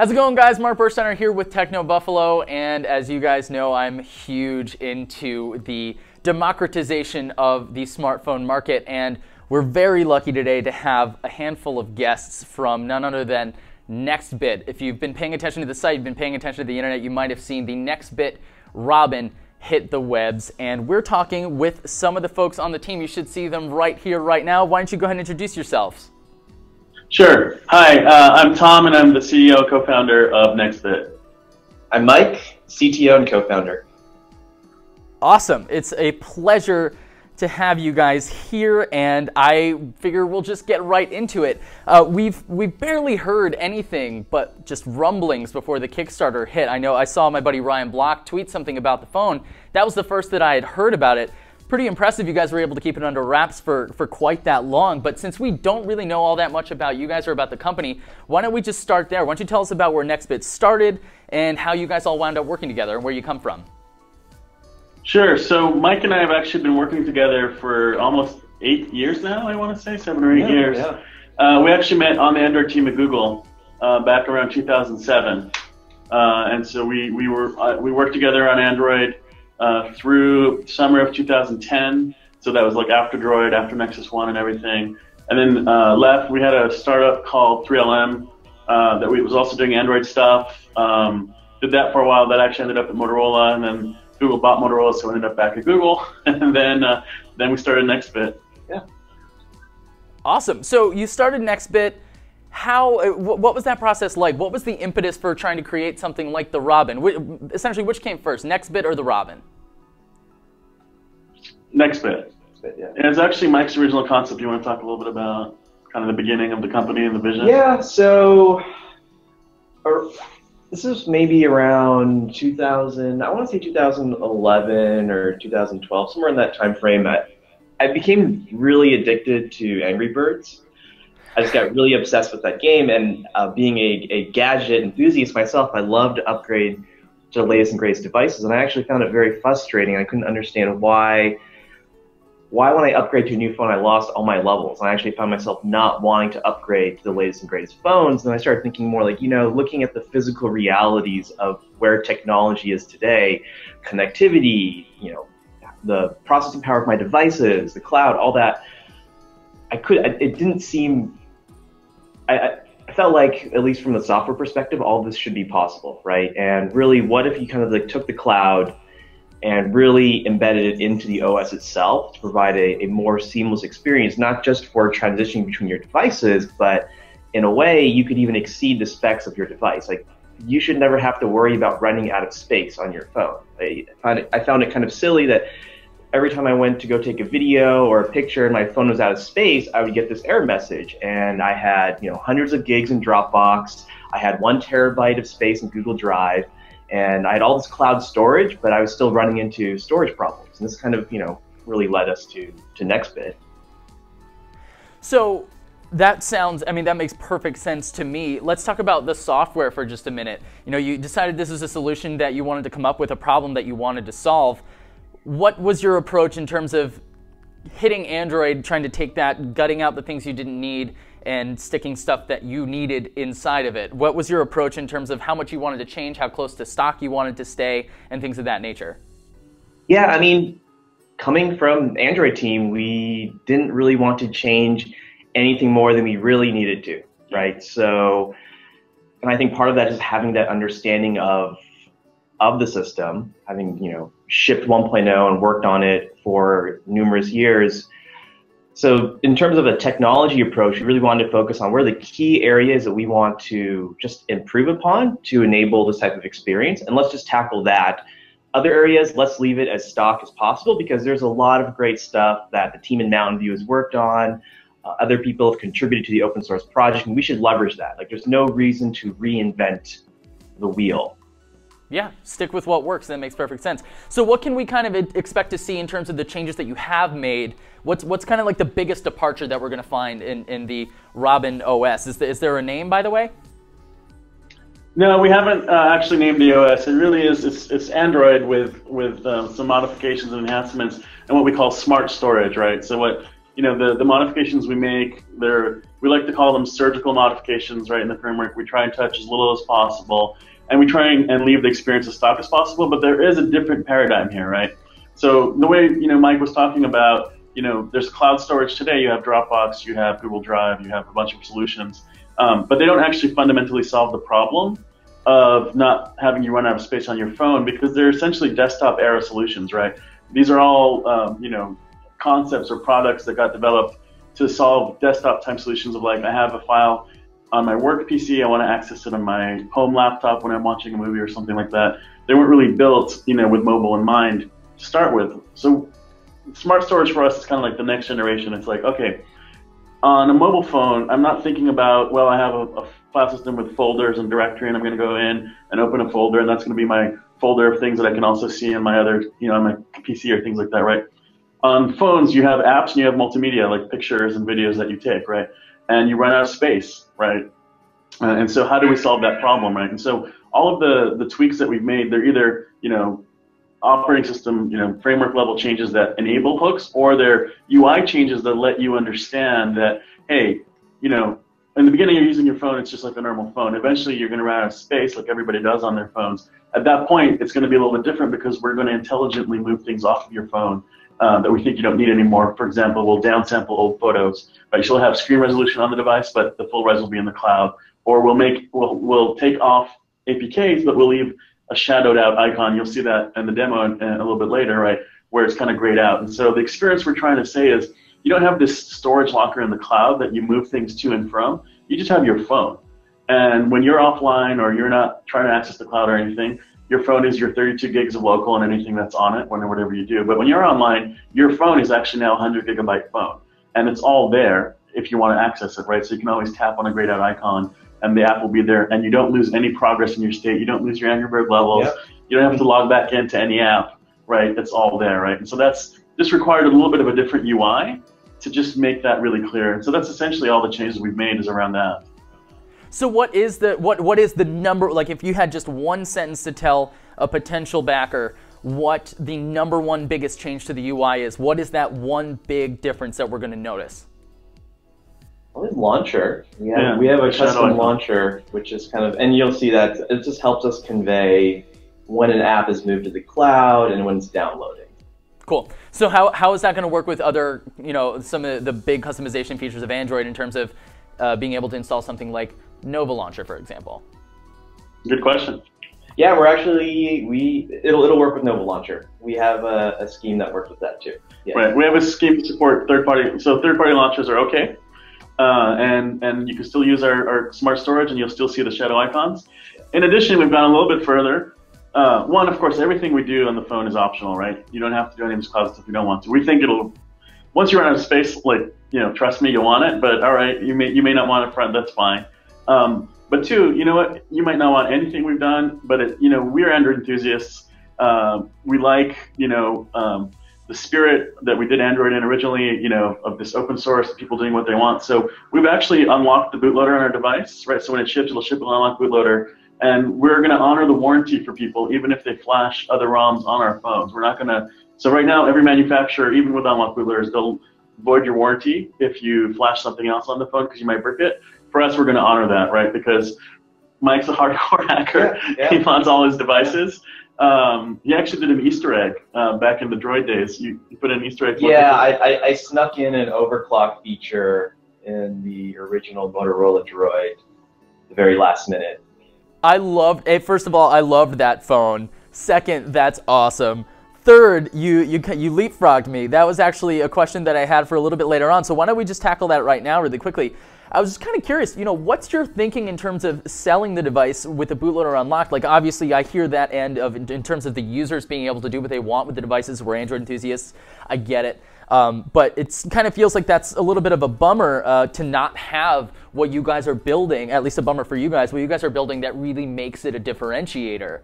How's it going, guys? Mark Burstein here with Techno Buffalo, and as you guys know, I'm huge into the democratization of the smartphone market, and we're very lucky today to have a handful of guests from none other than NextBit. If you've been paying attention to the site, you've been paying attention to the internet, you might have seen the NextBit Robin hit the webs, and we're talking with some of the folks on the team. You should see them right here, right now. Why don't you go ahead and introduce yourselves? Sure. Hi, I'm Tom, and I'm the CEO and co-founder of NextBit. I'm Mike, CTO and co-founder. Awesome. It's a pleasure to have you guys here, and I figure we'll just get right into it. We've barely heard anything but just rumblings before the Kickstarter hit. I know I saw my buddy Ryan Block tweet something about the phone. That was the first that I had heard about it. Pretty impressive you guys were able to keep it under wraps for quite that long. But since we don't really know all that much about you guys or about the company, why don't we just start there? Why don't you tell us about where NextBit started and how you guys all wound up working together and where you come from? Sure. So Mike and I have actually been working together for almost 8 years now, I want to say, 7 or 8 years. Yeah. We actually met on the Android team at Google back around 2007. And so we worked together on Android through summer of 2010, so that was like after Droid, after Nexus 1 and everything, and then left. We had a startup called 3LM that was also doing Android stuff, did that for a while. That actually ended up at Motorola, and then Google bought Motorola, so ended up back at Google, and then we started NextBit. Yeah. Awesome. So you started NextBit. How, what was that process like? What was the impetus for trying to create something like the Robin? Essentially, which came first, NextBit or the Robin? NextBit. Yeah. And it's actually Mike's original concept. You want to talk a little bit about kind of the beginning of the company and the vision? Yeah, so this is maybe around 2000, I want to say 2011 or 2012, somewhere in that time frame. I became really addicted to Angry Birds. I just got really obsessed with that game, and being a gadget enthusiast myself, I loved to upgrade to the latest and greatest devices, and I actually found it very frustrating. I couldn't understand why when I upgrade to a new phone, I lost all my levels. And I actually found myself not wanting to upgrade to the latest and greatest phones, and I started thinking more like, you know, looking at the physical realities of where technology is today, connectivity, you know, the processing power of my devices, the cloud, all that. It didn't seem, I felt like, at least from the software perspective, all this should be possible, right? And really, what if you kind of like took the cloud and really embedded it into the OS itself to provide a more seamless experience, not just for transitioning between your devices, but in a way you could even exceed the specs of your device. Like, you should never have to worry about running out of space on your phone. I found it kind of silly that every time I went to go take a video or a picture and my phone was out of space, I would get this error message. And I had, you know, hundreds of gigs in Dropbox. I had 1 terabyte of space in Google Drive, and I had all this cloud storage, but I was still running into storage problems. And this kind of, you know, really led us to NextBit. So that sounds, I mean, that makes perfect sense to me. Let's talk about the software for just a minute. You know, you decided this was a solution that you wanted to come up with, a problem that you wanted to solve. What was your approach in terms of hitting Android, trying to take that, gutting out the things you didn't need, and sticking stuff that you needed inside of it? What was your approach in terms of how much you wanted to change, how close to stock you wanted to stay, and things of that nature? Yeah, I mean, coming from the Android team, we didn't really want to change anything more than we really needed to, right? So, and I think part of that is having that understanding of the system, having, you know, shipped 1.0 and worked on it for numerous years. So in terms of a technology approach, we really wanted to focus on where the key areas that we want to just improve upon to enable this type of experience, and let's just tackle that. Other areas, let's leave it as stock as possible, because there's a lot of great stuff that the team in Mountain View has worked on. Other people have contributed to the open source project, and we should leverage that. Like, there's no reason to reinvent the wheel. Yeah, stick with what works. That makes perfect sense. So what can we kind of expect to see in terms of the changes that you have made? What's kind of like the biggest departure that we're going to find in the Robin OS? Is there a name, by the way? No, we haven't actually named the OS. It really is, it's Android with some modifications and enhancements and what we call smart storage, right? So what, you know, the modifications we make, we like to call them surgical modifications, right, in the framework. We try and touch as little as possible, and we try and leave the experience as stock as possible, but there is a different paradigm here, right? So the way, you know, Mike was talking about, you know, there's cloud storage today, you have Dropbox, you have Google Drive, you have a bunch of solutions, but they don't actually fundamentally solve the problem of not having you run out of space on your phone, because they're essentially desktop era solutions, right? These are all, you know, concepts or products that got developed to solve desktop type solutions of like, I have a file on my work PC, I want to access it on my home laptop when I'm watching a movie or something like that. They weren't really built, you know, with mobile in mind to start with. So smart storage for us is kind of like the next generation. It's like, okay, on a mobile phone, I'm not thinking about, well, I have a file system with folders and directory, and I'm going to go in and open a folder, and that's going to be my folder of things that I can also see in my other, you know, on my PC or things like that, right? On phones, you have apps and you have multimedia, like pictures and videos that you take, right? And you run out of space, right? And so how do we solve that problem, right? And so all of the tweaks that we've made, they're either, you know, operating system, you know, framework level changes that enable hooks, or they're UI changes that let you understand that, hey, you know, in the beginning you're using your phone, it's just like a normal phone. Eventually you're going to run out of space like everybody does on their phones. At that point, it's going to be a little bit different because we're going to intelligently move things off of your phone that we think you don't need anymore. For example, we'll downsample old photos, right? You'll have screen resolution on the device, but the full res will be in the cloud. Or we'll take off APKs, but we'll leave a shadowed out icon. You'll see that in the demo and a little bit later, right, where it's kind of grayed out. And so the experience we're trying to say is you don't have this storage locker in the cloud that you move things to and from. You just have your phone. And when you're offline or you're not trying to access the cloud or anything, your phone is your 32 gigs of local and anything that's on it, whatever you do. But when you're online, your phone is actually now a 100-gigabyte phone. And it's all there if you want to access it, right? So you can always tap on a grayed out icon and the app will be there, and you don't lose any progress in your state. You don't lose your Angry Bird levels. Yep. You don't have to log back into any app, right? It's all there, right? And so this required a little bit of a different UI to just make that really clear. And so that's essentially all the changes we've made is around that. So what is the number, like if you had just one sentence to tell a potential backer what the number one biggest change to the UI is, what is that one big difference that we're going to notice? Probably launcher. Yeah, we have a custom launcher, which is kind of, and you'll see that it just helps us convey when an app is moved to the cloud and when it's downloading. Cool. So how is that going to work with other, you know, some of the big customization features of Android in terms of being able to install something like Nova Launcher, for example? Good question. Yeah, we're actually, it'll work with Nova Launcher. We have a scheme that works with that too. Yeah. Right. We have a scheme to support third-party. So third-party launchers are okay. And you can still use our smart storage and you'll still see the shadow icons. In addition, we've gone a little bit further. One, of course, everything we do on the phone is optional, right? You don't have to do any of this cloud stuff if you don't want to. We think it'll, once you run out of space, like, you know, trust me, you'll want it, but all right, you may not want it front, that's fine. But two, you know what, you might not want anything we've done, but it, you know, we're Android enthusiasts. We like, you know, the spirit that we did Android in originally, you know, of this open source, people doing what they want. So we've actually unlocked the bootloader on our device, right? So when it ships, it'll ship an unlocked bootloader. And we're going to honor the warranty for people, even if they flash other ROMs on our phones. We're not going to, so right now, every manufacturer, even with unlocked bootloaders, they'll void your warranty if you flash something else on the phone because you might brick it. For us, we're going to honor that, right? Because Mike's a hardcore hacker. Yeah. He wants all his devices. He actually did an Easter egg back in the Droid days. You put an Easter egg. Yeah, I snuck in an overclock feature in the original Motorola Droid, the very last minute. I loved it. First of all, I loved that phone. Second, that's awesome. Third, you leapfrogged me. That was actually a question that I had for a little bit later on. So why don't we just tackle that right now really quickly? I was just kind of curious, you know, what's your thinking in terms of selling the device with the bootloader unlocked? Like, obviously, I hear that end of, in terms of the users being able to do what they want with the devices. We're Android enthusiasts. I get it. But it kind of feels like that's a little bit of a bummer to not have what you guys are building, at least a bummer for you guys, what you guys are building that really makes it a differentiator.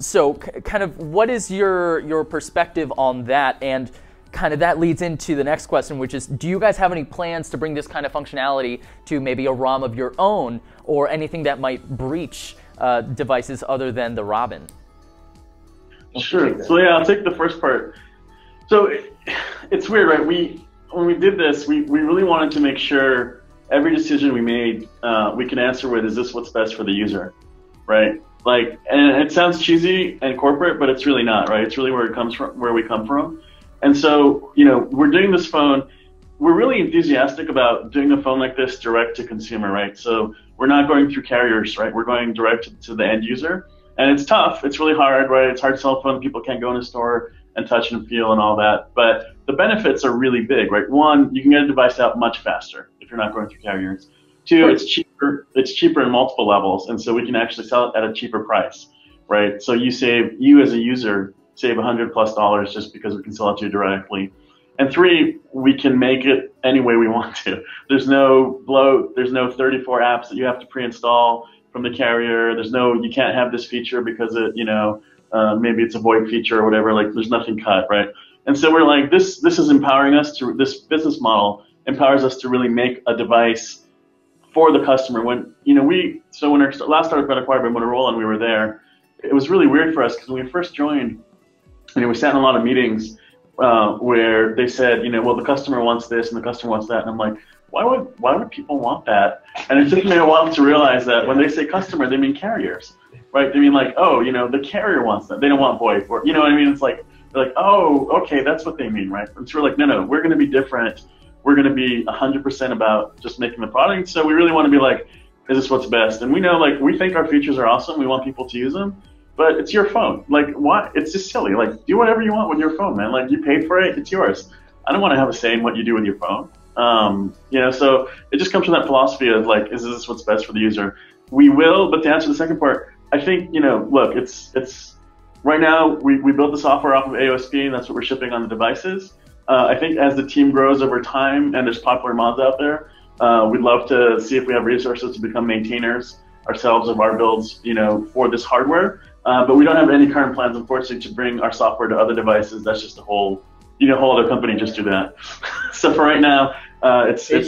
So kind of what is your perspective on that? And kind of that leads into the next question, which is, do you guys have any plans to bring this kind of functionality to maybe a ROM of your own or anything that might breach devices other than the Robin? Sure. So yeah, I'll take the first part. So it's weird, right? We when we did this, we really wanted to make sure every decision we made, we can answer with, is this what's best for the user, right? Like, and it sounds cheesy and corporate, but it's really not, right? It's really where it comes from, where we come from. And so, you know, we're doing this phone. We're really enthusiastic about doing a phone like this direct to consumer, right? So we're not going through carriers, right? We're going direct to the end user. And it's tough. It's really hard, right? It's hard cell phone. People can't go in a store and touch and feel and all that. But the benefits are really big, right? One, you can get a device out much faster if you're not going through carriers. Two, it's cheaper in multiple levels. And so we can actually sell it at a cheaper price, right? So you save, you as a user save $100+ just because we can sell it to you directly. And three, we can make it any way we want to. There's no bloat, there's no 34 apps that you have to pre-install from the carrier. There's no, you can't have this feature because it, you know, maybe it's a VoIP feature or whatever, like there's nothing cut, right? And so we're like, this is empowering us to, this business model empowers us to really make a device for the customer. When, you know, so when our last startup got acquired by Motorola and we were there, it was really weird for us because when we first joined, you know, we sat in a lot of meetings where they said, you know, well, the customer wants this and the customer wants that. And I'm like, why would people want that? And it took me a while to realize that when they say customer, they mean carriers, right? They mean like, oh, you know, the carrier wants that. They don't want VoIP or, you know what I mean? It's like, they're like, oh, okay, that's what they mean, right? And so we're like, no, we're going to be different. We're going to be 100% about just making the product. So we really want to be like, is this what's best? And we know, like, we think our features are awesome. We want people to use them, but it's your phone. Like, why? It's just silly. Like, do whatever you want with your phone, man. Like, you paid for it. It's yours. I don't want to have a say in what you do with your phone. You know, so it just comes from that philosophy of like, is this what's best for the user? We will, but to answer the second part, I think, you know, look, it's right now we build the software off of AOSP and that's what we're shipping on the devices. I think as the team grows over time and there's popular mods out there, we'd love to see if we have resources to become maintainers ourselves of our builds, you know, for this hardware. But we don't have any current plans, unfortunately, to bring our software to other devices. That's just a whole, you know, whole other company just do that. So for right now, it's yeah,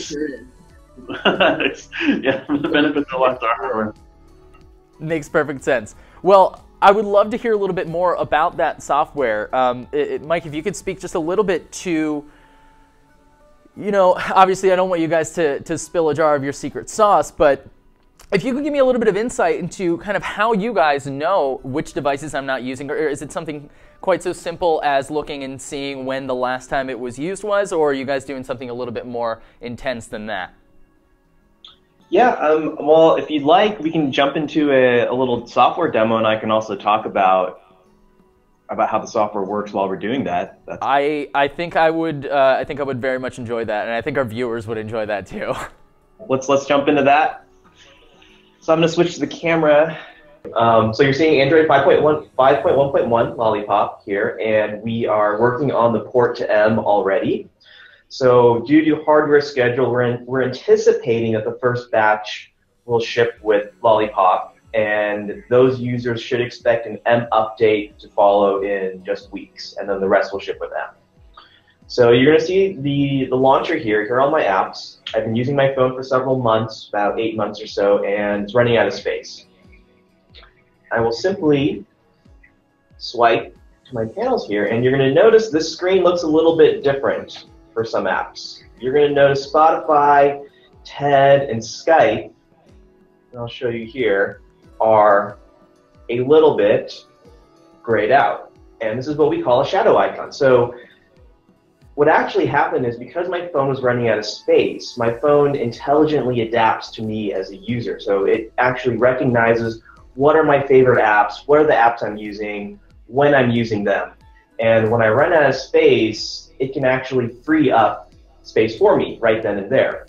the benefits are locked to our hardware. Makes perfect sense. Well, I would love to hear a little bit more about that software. Mike, if you could speak just a little bit to, you know, obviously I don't want you guys to spill a jar of your secret sauce, but if you could give me a little bit of insight into kind of how you guys know which devices I'm not using, or is it something quite so simple as looking and seeing when the last time it was used was, or are you guys doing something a little bit more intense than that? Yeah, well, if you'd like, we can jump into a little software demo, and I can also talk about how the software works while we're doing that. That's I think I would very much enjoy that, and I think our viewers would enjoy that too. Let's jump into that. So I'm going to switch to the camera. So you're seeing Android 5.1.1 Lollipop here, and we are working on the port to M already. So due to hardware schedule, we're anticipating that the first batch will ship with Lollipop, and those users should expect an M update to follow in just weeks, and then the rest will ship with M. So you're going to see the launcher here. Here are all my apps. I've been using my phone for several months, about 8 months or so, and it's running out of space. I will simply swipe to my panels here, and you're going to notice this screen looks a little bit different. For some apps, you're going to notice Spotify, TED, and Skype, and I'll show you here, are a little bit grayed out. And this is what we call a shadow icon. So what actually happened is because my phone was running out of space, my phone intelligently adapts to me as a user. So it actually recognizes what are my favorite apps, what are the apps I'm using, when I'm using them. And when I run out of space, it can actually free up space for me right then and there.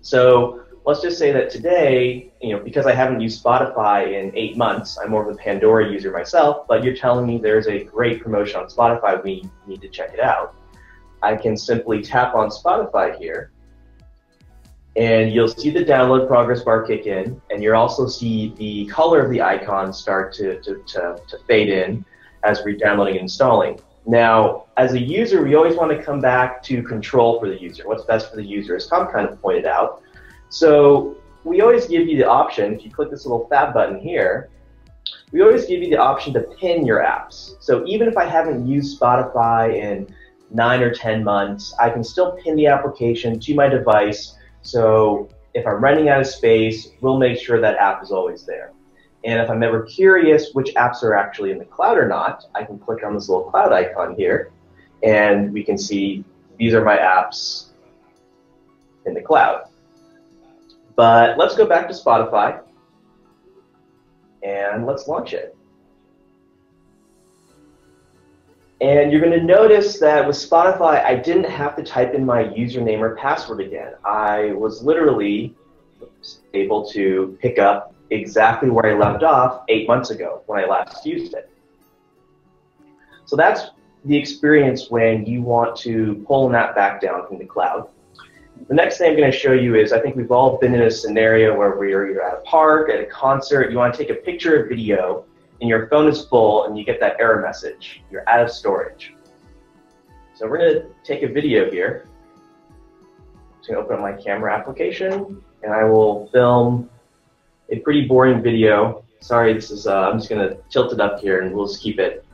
So let's just say that today, you know, because I haven't used Spotify in 8 months, I'm more of a Pandora user myself, but you're telling me there's a great promotion on Spotify, we need to check it out. I can simply tap on Spotify here, and you'll see the download progress bar kick in, and you'll also see the color of the icon start to fade in as we're downloading and installing. Now, as a user, we always want to come back to control for the user. What's best for the user, as Tom kind of pointed out. So we always give you the option, if you click this little fab button here, we always give you the option to pin your apps. So even if I haven't used Spotify in 9 or 10 months, I can still pin the application to my device. So if I'm running out of space, we'll make sure that app is always there. And if I'm ever curious which apps are actually in the cloud or not, I can click on this little cloud icon here, and we can see these are my apps in the cloud. But let's go back to Spotify, and let's launch it. And you're going to notice that with Spotify, I didn't have to type in my username or password again. I was literally able to pick up exactly where I left off 8 months ago when I last used it. So that's the experience when you want to pull an app back down from the cloud. The next thing I'm going to show you is, I think we've all been in a scenario where we're either at a park, at a concert, you want to take a picture or video, and your phone is full and you get that error message. You're out of storage. So we're going to take a video here. I'm just going to open up my camera application, and I will film a pretty boring video. Sorry, this is, I'm just going to tilt it up here and we'll just keep it.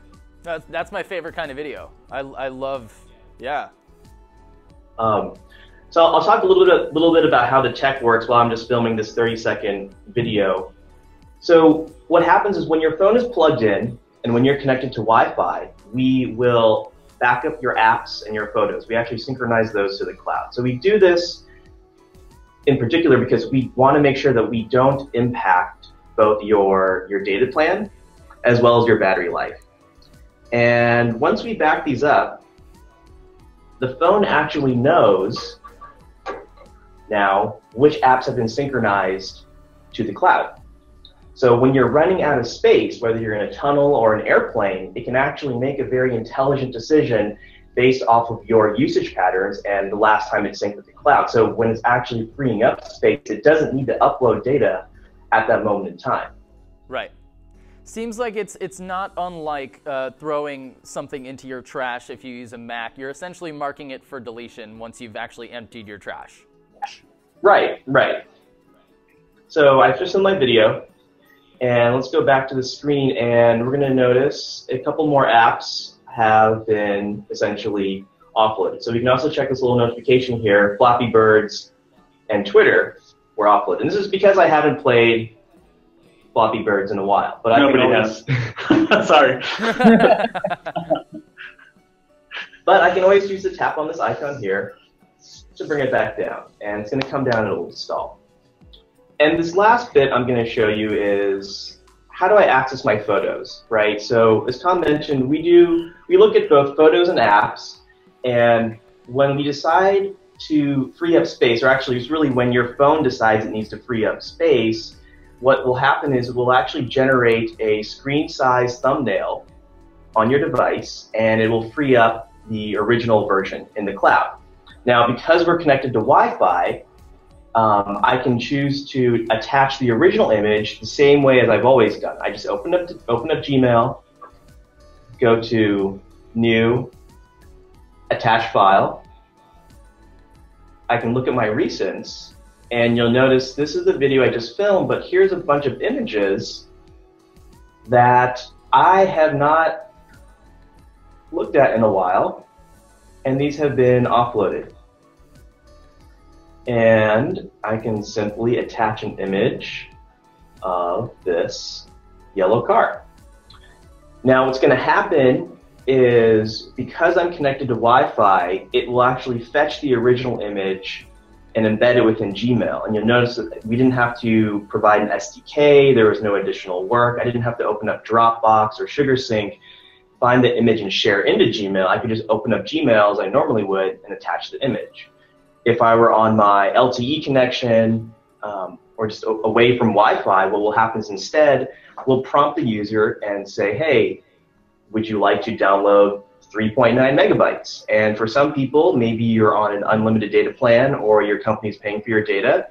That's my favorite kind of video. I love, yeah. So I'll talk a little bit about how the tech works while I'm just filming this 30-second video. So what happens is when your phone is plugged in and when you're connected to Wi-Fi, we will back up your apps and your photos. We actually synchronize those to the cloud. So we do this in particular because we want to make sure that we don't impact both your data plan as well as your battery life. And once we back these up, the phone actually knows now which apps have been synchronized to the cloud. So when you're running out of space, whether you're in a tunnel or an airplane, it can actually make a very intelligent decision based off of your usage patterns and the last time it synced with the cloud. So when it's actually freeing up space, it doesn't need to upload data at that moment in time. Right. Seems like it's not unlike throwing something into your trash if you use a Mac. You're essentially marking it for deletion once you've actually emptied your trash. Right, right. So I just in my video, and let's go back to the screen, and we're going to notice a couple more apps have been essentially offloaded. So we can also check this little notification here, Floppy Birds and Twitter were offloaded. And this is because I haven't played Floppy Birds in a while. But nobody has. Sorry. But I can always use the tap on this icon here to bring it back down. And it's going to come down and it will stall. And this last bit I'm going to show you is, how do I access my photos, right? So as Tom mentioned, we look at both photos and apps, and when we decide to free up space, or actually it's really when your phone decides it needs to free up space, what will happen is we'll actually generate a screen size thumbnail on your device, and it will free up the original version in the cloud. Now, because we're connected to Wi-Fi, I can choose to attach the original image the same way as I've always done. I just open up Gmail, go to New, Attach File. I can look at my recents, and you'll notice this is the video I just filmed, but here's a bunch of images that I have not looked at in a while, and these have been offloaded. And I can simply attach an image of this yellow car. Now what's going to happen is, because I'm connected to Wi-Fi, it will actually fetch the original image and embed it within Gmail. And you'll notice that we didn't have to provide an SDK, there was no additional work, I didn't have to open up Dropbox or SugarSync, find the image and share into Gmail. I could just open up Gmail as I normally would and attach the image. If I were on my LTE connection or just away from Wi-Fi, what will happen is instead we'll prompt the user and say, hey, would you like to download 3.9 megabytes? And for some people, maybe you're on an unlimited data plan or your company's paying for your data,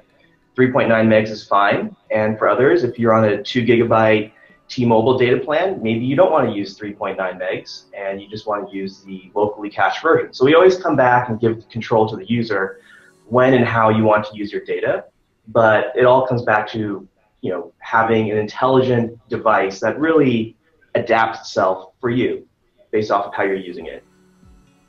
3.9 megs is fine. And for others, if you're on a 2 gigabyte T-Mobile data plan, maybe you don't want to use 3.9 megs and you just want to use the locally cached version. So we always come back and give control to the user when and how you want to use your data, but it all comes back to, you know, having an intelligent device that really adapts itself for you based off of how you're using it.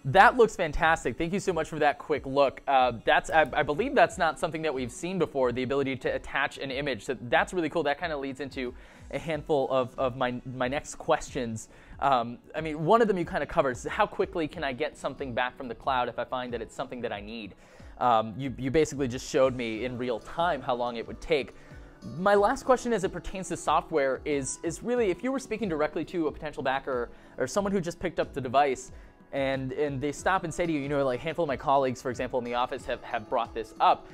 That looks fantastic. Thank you so much for that quick look. I believe that's not something that we've seen before, the ability to attach an image. So that's really cool. That kind of leads into a handful of my next questions. I mean, one of them you kind of covered. So how quickly can I get something back from the cloud if I find that it's something that I need? You basically just showed me in real time how long it would take. My last question as it pertains to software is really, if you were speaking directly to a potential backer or someone who just picked up the device, and they stop and say to you, you know, like a handful of my colleagues, for example, in the office have brought this up.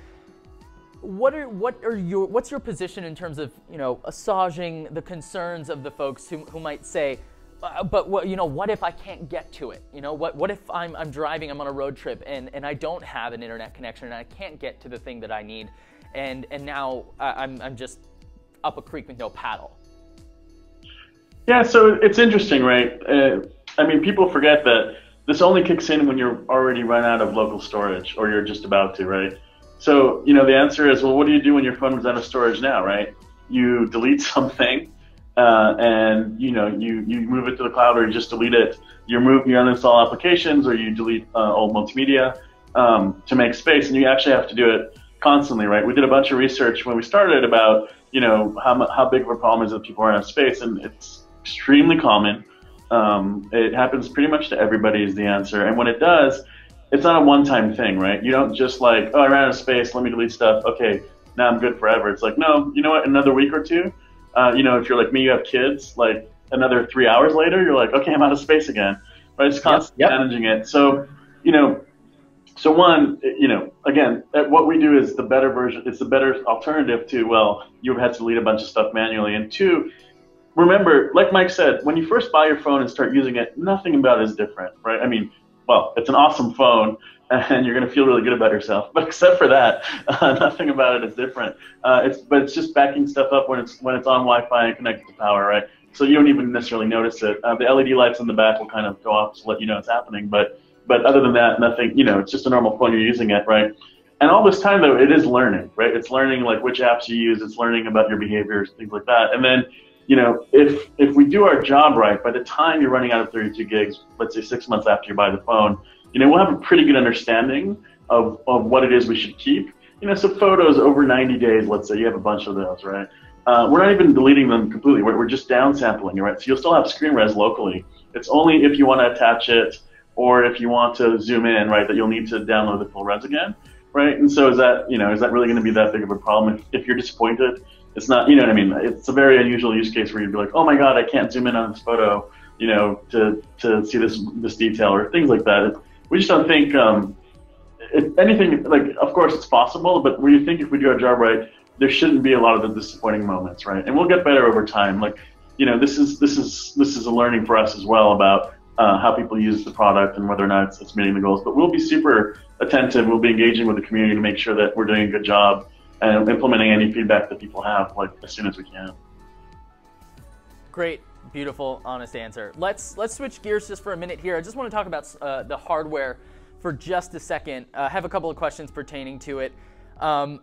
What's your position in terms of, you know, assuaging the concerns of the folks who might say, but what, you know, what if I can't get to it? You know, what if I'm driving, I'm on a road trip and I don't have an internet connection and I can't get to the thing that I need, and now I'm just up a creek with no paddle. Yeah, so it's interesting, right? I mean, people forget that this only kicks in when you're already run out of local storage, or you're just about to, right? So, you know, the answer is, well, what do you do when your phone is out of storage now, right? You delete something, and you know, you move it to the cloud, or you just delete it. You uninstall applications, or you delete old multimedia to make space, and you actually have to do it constantly, right? We did a bunch of research when we started about, you know, how big of a problem is that people aren't out of space, and it's extremely common. It happens pretty much to everybody is the answer. And when it does, it's not a one-time thing, right? You don't just like, oh, I ran out of space, let me delete stuff. Okay, now I'm good forever. It's like, no, you know what? Another week or two, you know, if you're like me, you have kids, like another 3 hours later, you're like, okay, I'm out of space again, right? It's constantly managing it. So, you know, so one, you know, again, what we do is the better version. It's the better alternative to, well, you've had to delete a bunch of stuff manually. And two, remember, like Mike said, when you first buy your phone and start using it, nothing about it is different, right? I mean, well, it's an awesome phone, and you're going to feel really good about yourself. But except for that, nothing about it is different. But it's just backing stuff up when it's on Wi-Fi and connected to power, right? So you don't even necessarily notice it. The LED lights in the back will kind of go off to let you know it's happening. But other than that, nothing. You know, it's just a normal phone. You're using it, right? And all this time, though, it is learning, right? It's learning like which apps you use. It's learning about your behaviors, things like that, and then, you know, if we do our job right, by the time you're running out of 32 gigs, let's say 6 months after you buy the phone, you know, we'll have a pretty good understanding of what it is we should keep. You know, so photos over 90 days, let's say you have a bunch of those, right? We're not even deleting them completely. We're just downsampling, right? So you'll still have screen res locally. It's only if you want to attach it or if you want to zoom in, right, that you'll need to download the full res again, right? And so is that really going to be that big of a problem if you're disappointed? It's not, you know what I mean? It's a very unusual use case where you'd be like, oh my God, I can't zoom in on this photo, you know, to see this detail or things like that. We just don't think anything, like, of course it's possible, but we think if we do our job right, there shouldn't be a lot of the disappointing moments, right? And we'll get better over time. Like, you know, this is a learning for us as well about how people use the product and whether or not it's meeting the goals. But we'll be super attentive. We'll be engaging with the community to make sure that we're doing a good job and implementing any feedback that people have, like, as soon as we can. Great, beautiful, honest answer. Let's switch gears just for a minute here. I just want to talk about the hardware for just a second. I have a couple of questions pertaining to it. You've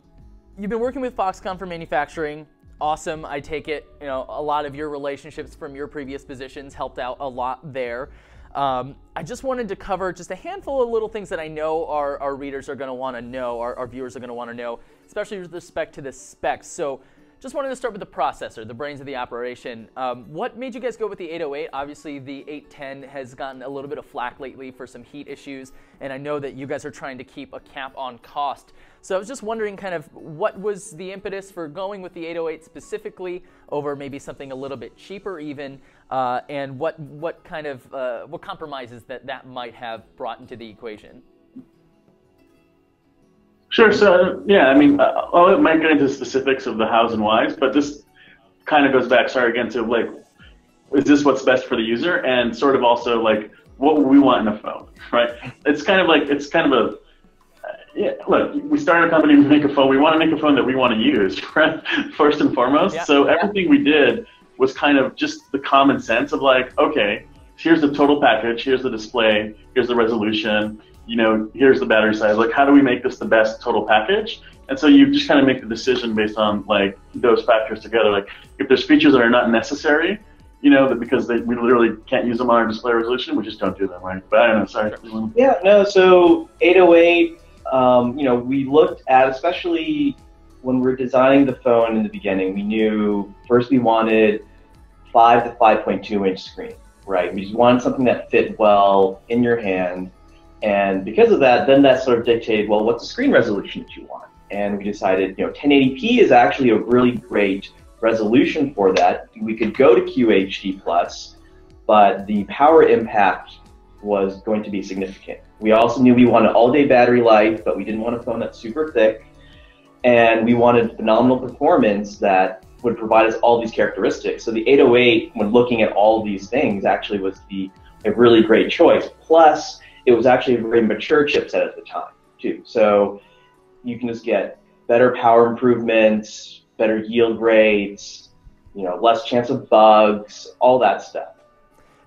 been working with Foxconn for manufacturing. Awesome, I take it. You know, a lot of your relationships from your previous positions helped out a lot there. I just wanted to cover just a handful of little things that I know our readers are going to want to know, our viewers are going to want to know, especially with respect to the specs. So just wanted to start with the processor, the brains of the operation. What made you guys go with the 808? Obviously, the 810 has gotten a little bit of flack lately for some heat issues, and I know that you guys are trying to keep a cap on cost. So I was just wondering kind of what was the impetus for going with the 808 specifically over maybe something a little bit cheaper even, and what kind of what compromises that might have brought into the equation? Sure. So yeah, I mean, I'll let Mike get into the specifics of the hows and whys, but this kind of goes back, sorry again, to like, is this what's best for the user, and sort of also like what we want in a phone, right? It's kind of like yeah, look, we started a company to make a phone. We want to make a phone that we want to use, right? First and foremost. Yeah, so everything we did was kind of just the common sense of like, okay, here's the total package, here's the display, here's the resolution, you know, here's the battery size. Like, how do we make this the best total package? And so you just kind of make the decision based on like those factors together. Like, if there's features that are not necessary, you know, that because we literally can't use them on our display resolution, we just don't do them, right? But I don't know, sorry. Yeah, no, so 808, you know, we looked at, especially when we were designing the phone in the beginning, we knew first we wanted 5 to 5.2 inch screen, right? We just wanted something that fit well in your hand. And because of that, then that sort of dictated, well, what's the screen resolution that you want? And we decided, you know, 1080p is actually a really great resolution for that. We could go to QHD+, but the power impact was going to be significant. We also knew we wanted all-day battery life, but we didn't want a phone that's super thick. And we wanted phenomenal performance that would provide us all these characteristics. So the 808, when looking at all these things, actually was a really great choice. Plus, it was actually a very mature chipset at the time, too. So you can just get better power improvements, better yield rates, you know, less chance of bugs, all that stuff.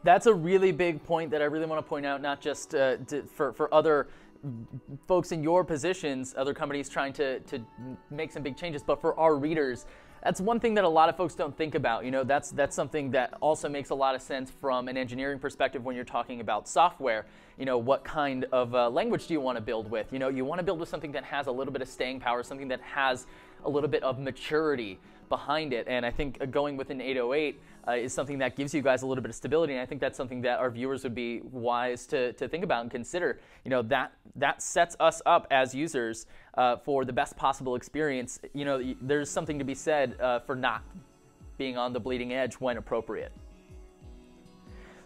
That's a really big point that I really want to point out, not just for other folks in your positions, other companies trying to make some big changes, but for our readers, that's one thing that a lot of folks don't think about. You know, that's something that also makes a lot of sense from an engineering perspective when you're talking about software. You know, what kind of language do you want to build with? You know, you want to build with something that has a little bit of staying power, something that has a little bit of maturity behind it. And I think going with an 808 is something that gives you guys a little bit of stability, and I think that's something that our viewers would be wise to think about and consider. You know, that sets us up as users for the best possible experience. You know, there's something to be said for not being on the bleeding edge when appropriate.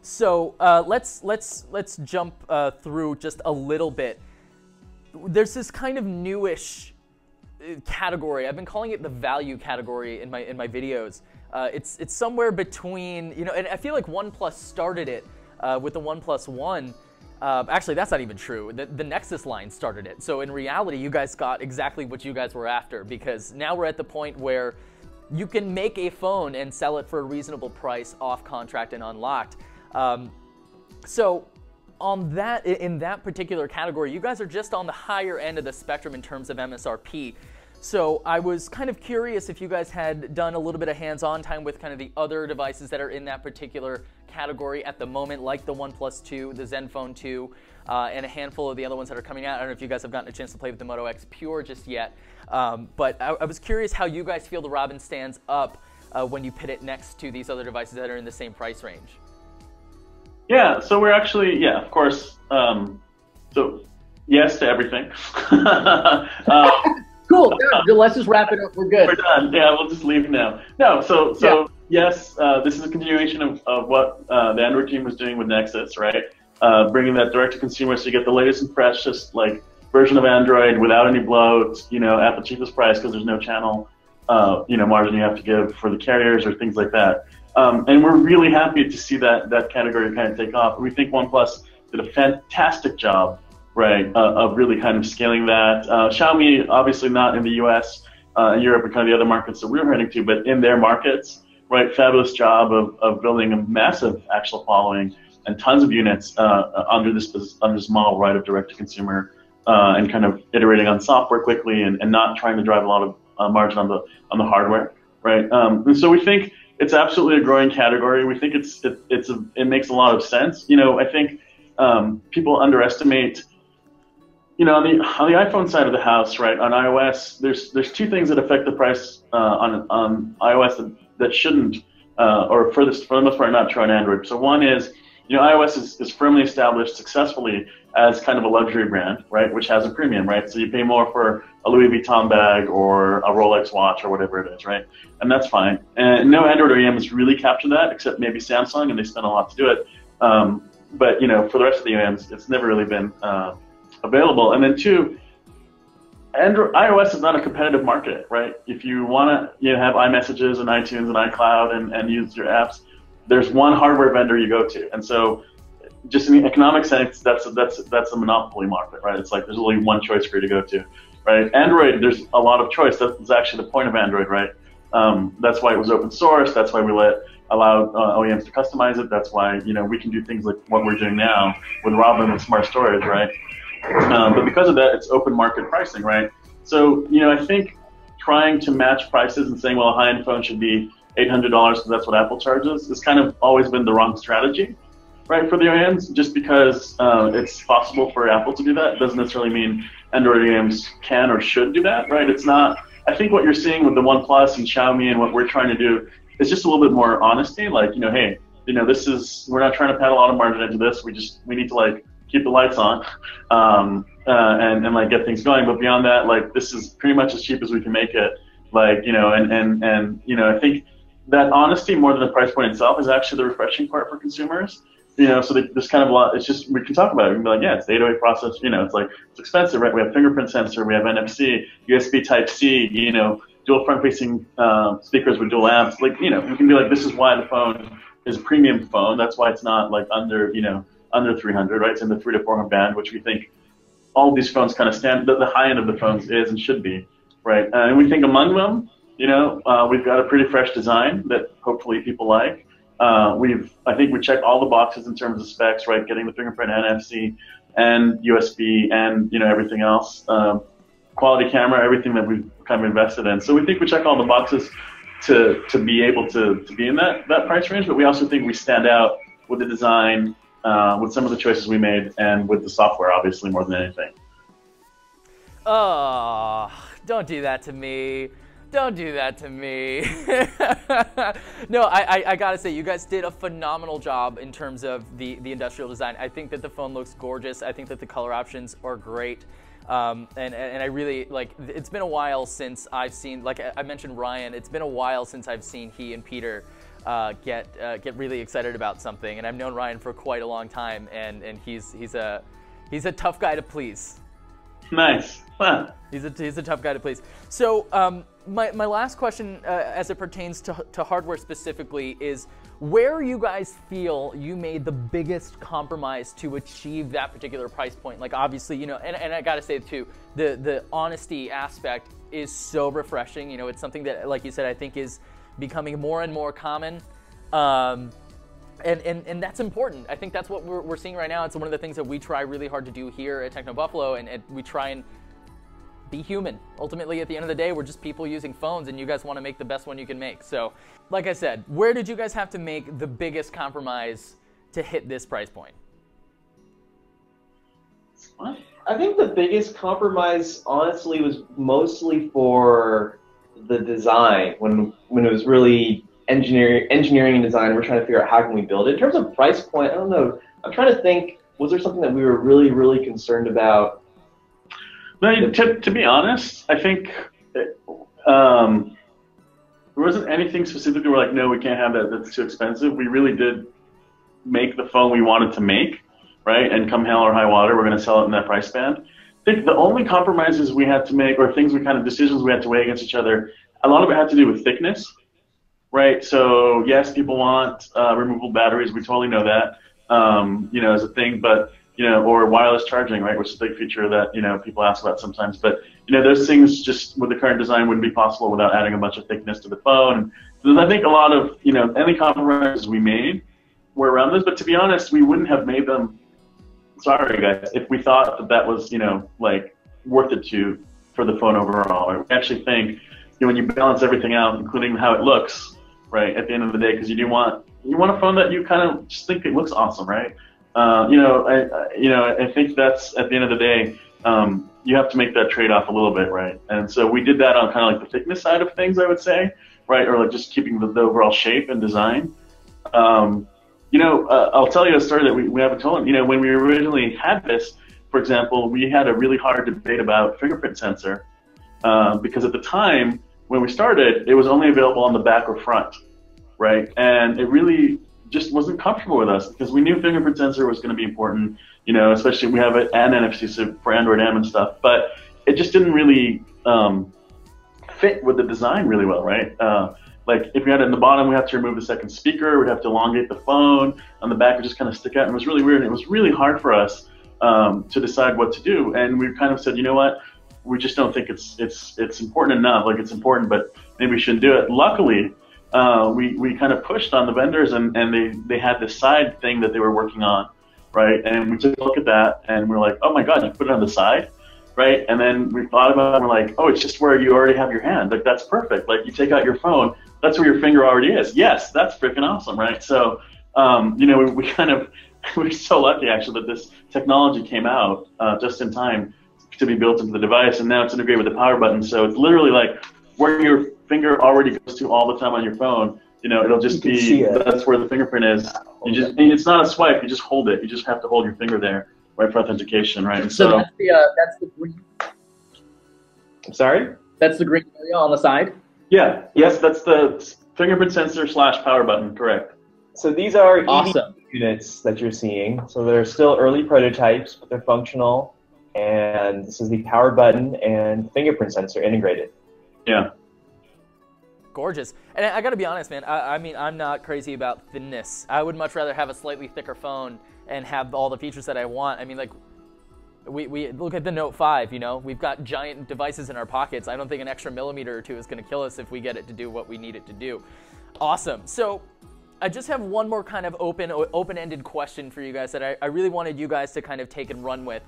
So let's jump through just a little bit. There's this kind of newish category. I've been calling it the value category in my videos. It's somewhere between, you know, and I feel like OnePlus started it with the OnePlus 1. Actually, that's not even true. The Nexus line started it. So in reality, you guys got exactly what you guys were after, because now we're at the point where you can make a phone and sell it for a reasonable price off contract and unlocked. So on that, in that particular category, you guys are just on the higher end of the spectrum in terms of MSRP. So I was kind of curious if you guys had done a little bit of hands-on time with kind of the other devices that are in that particular category at the moment, like the OnePlus 2, the Zenfone 2, and a handful of the other ones that are coming out. I don't know if you guys have gotten a chance to play with the Moto X Pure just yet, but I was curious how you guys feel the Robin stands up when you pit it next to these other devices that are in the same price range. Yeah, so we're actually, yeah, of course, so yes to everything. Cool. No, let's just wrap it up. We're good. We're done. Yeah, we'll just leave now. No, so yeah. Yes, this is a continuation of what the Android team was doing with Nexus, right? Bringing that direct to consumer, so you get the latest and freshest like version of Android without any bloat, you know, at the cheapest price, because there's no channel, you know, margin you have to give for the carriers or things like that. And we're really happy to see that category kind of take off. We think OnePlus did a fantastic job, right, of really kind of scaling that. Xiaomi, obviously not in the US, Europe, and kind of the other markets that we were heading to, but in their markets, right, fabulous job of building a massive actual following and tons of units under this model, right, of direct-to-consumer and kind of iterating on software quickly and not trying to drive a lot of margin on the hardware, right? And so we think it's absolutely a growing category. We think it makes a lot of sense. You know, I think people underestimate, you know, on the iPhone side of the house, right, on iOS, there's two things that affect the price on iOS that shouldn't, or for the most part, not true on Android. So one is, you know, iOS is firmly established successfully as kind of a luxury brand, right, which has a premium, right? So you pay more for a Louis Vuitton bag or a Rolex watch or whatever it is, right? And that's fine. And no Android OEM has really captured that, except maybe Samsung, and they spend a lot to do it. But, you know, for the rest of the OEMs, it's never really been available. And then two, iOS is not a competitive market, right? If you want to, you know, have iMessages and iTunes and iCloud and use your apps, there's one hardware vendor you go to. And so just in the economic sense, that's a monopoly market, right? It's like there's only one choice for you to go to, right? Android, there's a lot of choice. That's actually the point of Android, right? That's why it was open source. That's why we allowed OEMs to customize it. That's why, you know, we can do things like what we're doing now with Robin with smart storage, right? But because of that, it's open market pricing, right? So, you know, I think trying to match prices and saying, well, a high-end phone should be $800 because that's what Apple charges, has kind of always been the wrong strategy, right, for the OEMs. Just because it's possible for Apple to do that doesn't necessarily mean Android OEMs can or should do that, right? It's not. I think what you're seeing with the OnePlus and Xiaomi and what we're trying to do is just a little bit more honesty. Like, you know, hey, you know, this is, we're not trying to pad a lot of margin into this. We need to like keep the lights on and like get things going. But beyond that, like, this is pretty much as cheap as we can make it. Like, you know, and you know, I think that honesty more than the price point itself is actually the refreshing part for consumers. You know, so this kind of lot, it's just, we can talk about it. We can be like, yeah, it's the 808 processor, you know, it's like, it's expensive, right? We have fingerprint sensor, we have NFC, USB Type-C, you know, dual front-facing speakers with dual amps. Like, you know, we can be like, this is why the phone is a premium phone. That's why it's not like under, you know, under 300, right? It's in the 300 to 400 band, which we think all of these phones kind of stand, the high end of the phones is and should be, right? And we think among them, you know, we've got a pretty fresh design that hopefully people like. I think we checked all the boxes in terms of specs, right? Getting the fingerprint, NFC, and USB, and you know everything else. Quality camera, everything that we've kind of invested in. So we think we check all the boxes to be able to be in that price range. But we also think we stand out with the design, with some of the choices we made, and with the software, obviously, more than anything. Oh, don't do that to me. Don't do that to me. No, I gotta say, you guys did a phenomenal job in terms of the industrial design. I think that the phone looks gorgeous. I think that the color options are great. And I really, like, it's been a while since I've seen, like I mentioned Ryan, it's been a while since I've seen he and Peter get really excited about something. And I've known Ryan for quite a long time, and he's a tough guy to please. Nice. Huh. He's a tough guy to please. So my last question as it pertains to hardware specifically is where you guys feel you made the biggest compromise to achieve that particular price point. Like obviously, you know, and I gotta say too, the honesty aspect is so refreshing. You know, it's something that, like you said, I think is becoming more and more common. And that's important. I think that's what we're seeing right now. It's one of the things that we try really hard to do here at Techno Buffalo, and we try and be human. Ultimately, at the end of the day, we're just people using phones, and you guys want to make the best one you can make. So, like I said, where did you guys have to make the biggest compromise to hit this price point? I think the biggest compromise, honestly, was mostly for the design. When it was really engineering and design, we're trying to figure out how can we build it. In terms of price point, I don't know. I'm trying to think, was there something that we were really, really concerned about? No, to be honest, I think there wasn't anything specifically where like, no, we can't have that, that's too expensive. We really did make the phone we wanted to make, right? And come hell or high water, we're going to sell it in that price band. I think the only compromises we had to make, or things we kind of, decisions we had to weigh against each other, a lot of it had to do with thickness, right? So yes, people want removable batteries. We totally know that, you know, as a thing, but you know, or wireless charging, right, which is a big feature that, you know, people ask about sometimes. But, you know, those things just with the current design wouldn't be possible without adding a bunch of thickness to the phone. So I think a lot of, you know, any compromises we made were around this. But to be honest, we wouldn't have made them, sorry guys, if we thought that that was, you know, like worth it to for the phone overall. Right? We actually think, you know, when you balance everything out, including how it looks, right, at the end of the day, because you do want, you want a phone that you kind of just think it looks awesome, right? I think that's, at the end of the day, you have to make that trade-off a little bit, right? And so we did that on kind of like the thickness side of things, I would say, right? Or like just keeping the overall shape and design. I'll tell you a story that we haven't told. You know, when we originally had this, for example, we had a really hard debate about fingerprint sensor because at the time when we started, it was only available on the back or front, right? And it really just wasn't comfortable with us because we knew fingerprint sensor was going to be important, you know, especially we have an NFC so for Android M and stuff, but it just didn't really fit with the design really well, right? Like if we had it in the bottom, we have to remove the second speaker, we'd have to elongate the phone, on the back would just kind of stick out, and it was really weird, and it was really hard for us to decide what to do, and we kind of said, you know what, we just don't think it's important enough, like it's important, but maybe we shouldn't do it. Luckily, we kind of pushed on the vendors and they had this side thing that they were working on, right? And we took a look at that and we're like, oh my God, you put it on the side, right? And then we thought about it and we're like, oh, it's just where you already have your hand. Like that's perfect. Like you take out your phone, that's where your finger already is. Yes, that's freaking awesome, right? So, you know, we kind of, we're so lucky actually that this technology came out just in time to be built into the device, and now it's integrated with the power button. So it's literally like where your finger already goes to all the time on your phone. You know, it'll just be, that's where the fingerprint is. You just, and it's not a swipe, you just hold it. You just have to hold your finger there right for authentication, right? And so that's the green. I'm sorry? That's the green area on the side? Yeah, yes, that's the fingerprint sensor / power button, correct. So these are awesome units that you're seeing. So they're still early prototypes, but they're functional. And this is the power button and fingerprint sensor integrated. Yeah. Gorgeous. And I gotta be honest, man, I mean, I'm not crazy about thinness. I would much rather have a slightly thicker phone and have all the features that I want. I mean, like, we look at the Note 5, you know? We've got giant devices in our pockets. I don't think an extra millimeter or two is gonna kill us if we get it to do what we need it to do. Awesome. So I just have one more kind of open-ended question for you guys that I really wanted you guys to kind of take and run with.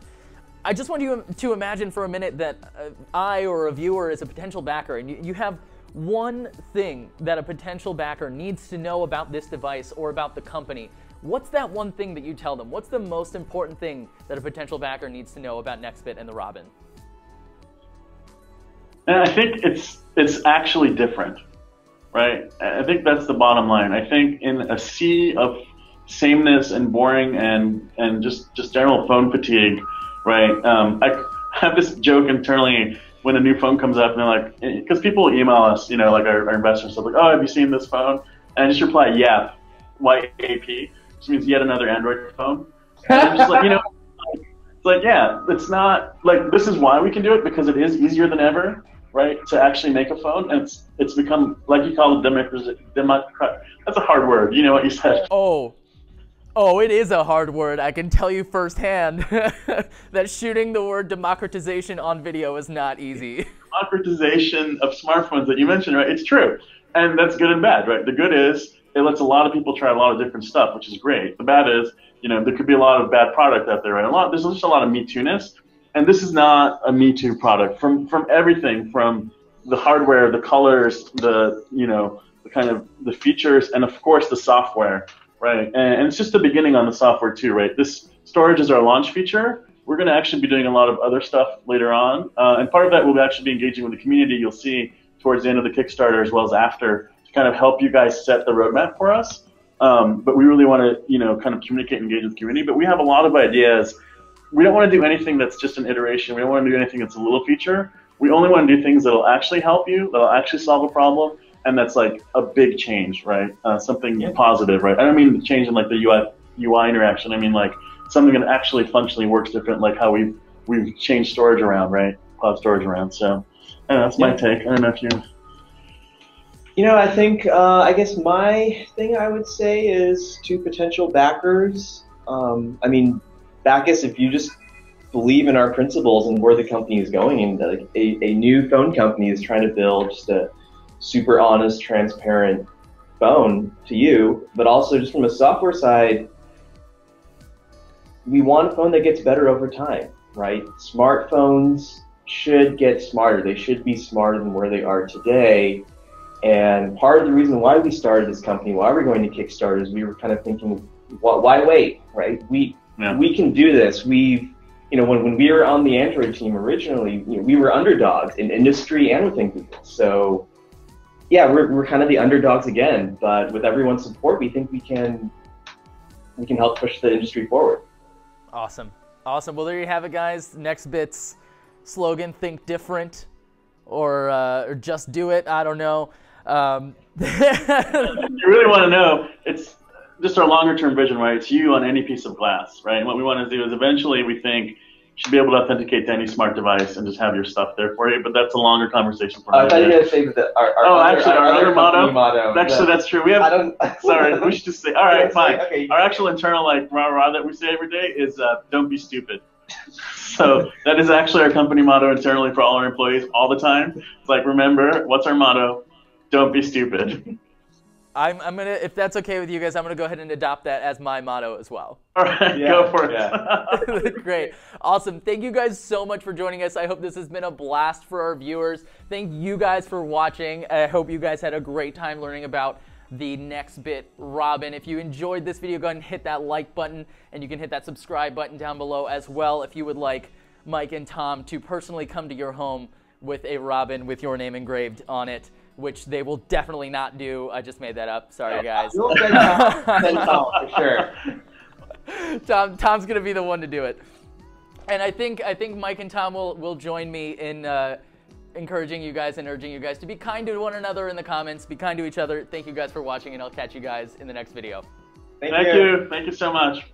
I just want you to imagine for a minute that I or a viewer is a potential backer, and you have one thing that a potential backer needs to know about this device or about the company. What's that one thing that you tell them? What's the most important thing that a potential backer needs to know about NextBit and the Robin? And I think it's actually different, right? I think that's the bottom line. I think in a sea of sameness and boring and just general phone fatigue, right? I have this joke internally when a new phone comes up, and they're like, because people email us, you know, like our investors and stuff, like, oh, have you seen this phone? And I just reply, yeah, Y-A-P, which means yet another Android phone. And I'm just like, you know, it's like, yeah, it's not, like, this is why we can do it, because it is easier than ever, right, to actually make a phone, and it's become, like you call it, that's a hard word, you know what you said. Oh, it is a hard word. I can tell you firsthand that shooting the word democratization on video is not easy. Democratization of smartphones that you mentioned, right? It's true. And that's good and bad, right? The good is it lets a lot of people try a lot of different stuff, which is great. The bad is, you know, there could be a lot of bad product out there, right? There's just a lot of Me Too-ness. And this is not a Me Too product. From everything, from the hardware, the colors, the, you know, the kind of the features, and of course the software. Right, and it's just the beginning on the software too, right? This storage is our launch feature. We're going to actually be doing a lot of other stuff later on, and part of that will actually be engaging with the community. You'll see towards the end of the Kickstarter as well as after to kind of help you guys set the roadmap for us. But we really want to, you know, kind of communicate and engage with the community. But we have a lot of ideas. We don't want to do anything that's just an iteration. We don't want to do anything that's a little feature. We only want to do things that'll actually help you, that'll actually solve a problem. And that's like a big change, right? Something positive, right? I don't mean the change in like the UI interaction. I mean like something that actually functionally works different, like how we've changed storage around, right? Cloud storage around. So I don't know, that's my take. I don't know if you... You know, I think, I guess my thing I would say is to potential backers, I mean, Backus, if you just believe in our principles and where the company is going, and like a new phone company is trying to build just a super honest, transparent phone to you, but also just from a software side, we want a phone that gets better over time, right? Smartphones should get smarter. They should be smarter than where they are today. And part of the reason why we started this company, why we're going to Kickstarter, is we were kind of thinking, why wait, right? We can do this. We've, you know, when we were on the Android team originally, you know, we were underdogs in industry and within Google. So yeah, we're kind of the underdogs again, but with everyone's support, we think we can help push the industry forward. Awesome. Awesome. Well, there you have it, guys. NextBit's slogan, think different, or just do it. I don't know. You really want to know, it's just our longer-term vision, right? It's you on any piece of glass, right? And what we want to do is eventually we think should be able to authenticate to any smart device and just have your stuff there for you, but that's a longer conversation for me. I thought you were going to say that our other motto. Actually, that's true. We have, sorry, we should just say, all right, yeah, fine. Like, okay. Our actual internal, like, rah-rah that we say every day is, don't be stupid. So that is actually our company motto internally for all our employees all the time. It's like, remember, what's our motto? Don't be stupid. I'm gonna, if that's okay with you guys, I'm gonna go ahead and adopt that as my motto as well. All right, yeah, go for it. Yeah. Great, awesome. Thank you guys so much for joining us. I hope this has been a blast for our viewers. Thank you guys for watching. I hope you guys had a great time learning about the NextBit Robin. If you enjoyed this video, go ahead and hit that like button, and you can hit that subscribe button down below as well if you would like Mike and Tom to personally come to your home with a robin with your name engraved on it, which they will definitely not do. I just made that up. Sorry, guys. For sure. Tom's gonna be the one to do it, and I think Mike and Tom will join me in encouraging you guys and urging you guys to be kind to one another in the comments. Be kind to each other. Thank you guys for watching, and I'll catch you guys in the next video. Thank you. Thank you so much.